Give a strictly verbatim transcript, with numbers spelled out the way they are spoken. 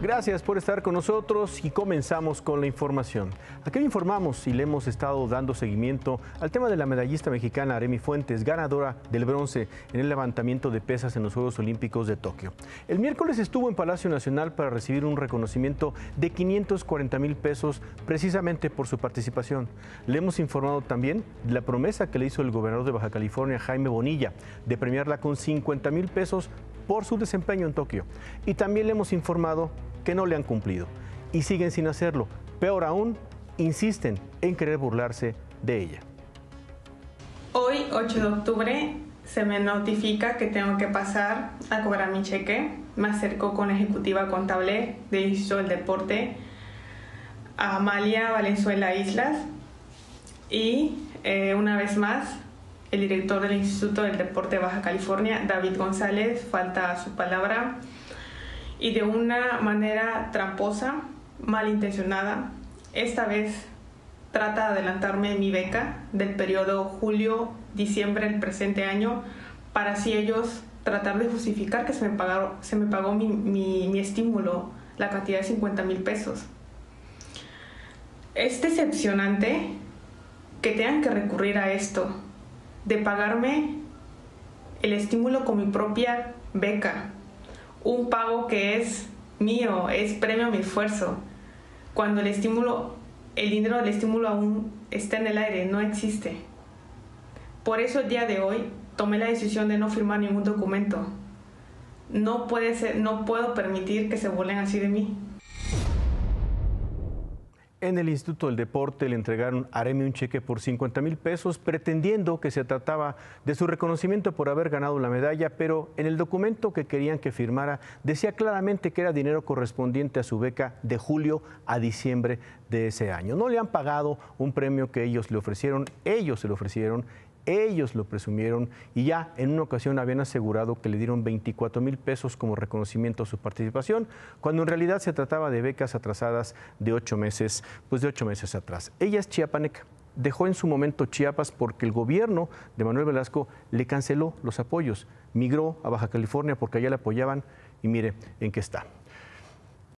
Gracias por estar con nosotros y comenzamos con la información. Aquí informamos y le hemos estado dando seguimiento al tema de la medallista mexicana Aremi Fuentes, ganadora del bronce en el levantamiento de pesas en los Juegos Olímpicos de Tokio. El miércoles estuvo en Palacio Nacional para recibir un reconocimiento de quinientos cuarenta mil pesos precisamente por su participación. Le hemos informado también de la promesa que le hizo el gobernador de Baja California, Jaime Bonilla, de premiarla con cincuenta mil pesos por su desempeño en Tokio. Y también le hemos informado que no le han cumplido y siguen sin hacerlo. Peor aún, insisten en querer burlarse de ella. Hoy, ocho de octubre, se me notifica que tengo que pasar a cobrar mi cheque. Me acerco con la ejecutiva contable del Instituto del Deporte, a Amalia Valenzuela Islas, y eh, una vez más, el director del Instituto del Deporte de Baja California, David González, falta a su palabra y de una manera tramposa, malintencionada. Esta vez trata de adelantarme mi beca del periodo julio-diciembre del presente año para así ellos tratar de justificar que se me pagó, se me pagó mi, mi, mi estímulo, la cantidad de cincuenta mil pesos. Es decepcionante que tengan que recurrir a esto, de pagarme el estímulo con mi propia beca, un pago que es mío, es premio a mi esfuerzo, cuando el estímulo, el dinero del estímulo aún está en el aire, no existe. Por eso el día de hoy tomé la decisión de no firmar ningún documento. No puede ser, no puedo permitir que se burlen así de mí. En el Instituto del Deporte le entregaron a Aremi un cheque por cincuenta mil pesos, pretendiendo que se trataba de su reconocimiento por haber ganado la medalla, pero en el documento que querían que firmara decía claramente que era dinero correspondiente a su beca de julio a diciembre de ese año. No le han pagado un premio que ellos le ofrecieron, ellos se lo ofrecieron, ellos lo presumieron y ya en una ocasión habían asegurado que le dieron veinticuatro mil pesos como reconocimiento a su participación, cuando en realidad se trataba de becas atrasadas de ocho meses, pues de ocho meses atrás. Ella es chiapaneca, dejó en su momento Chiapas porque el gobierno de Manuel Velasco le canceló los apoyos, migró a Baja California porque allá la apoyaban y mire en qué está.